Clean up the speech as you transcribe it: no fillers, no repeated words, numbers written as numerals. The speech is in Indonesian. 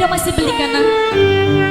Ada masih beli kanan.